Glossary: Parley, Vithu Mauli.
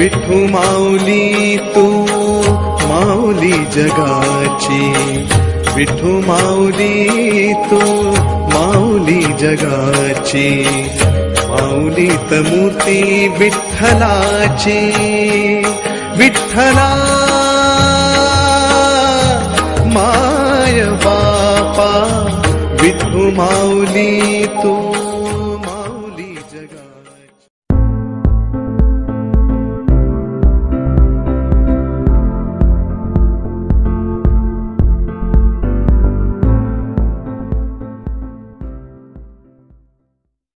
विठू माऊली तू माऊली जगाची, विठू माऊली तू माऊली जगाची, माऊली त मूर्ती विठ्ठलाची, विठ्ठला माय बापा, विठू माऊली तू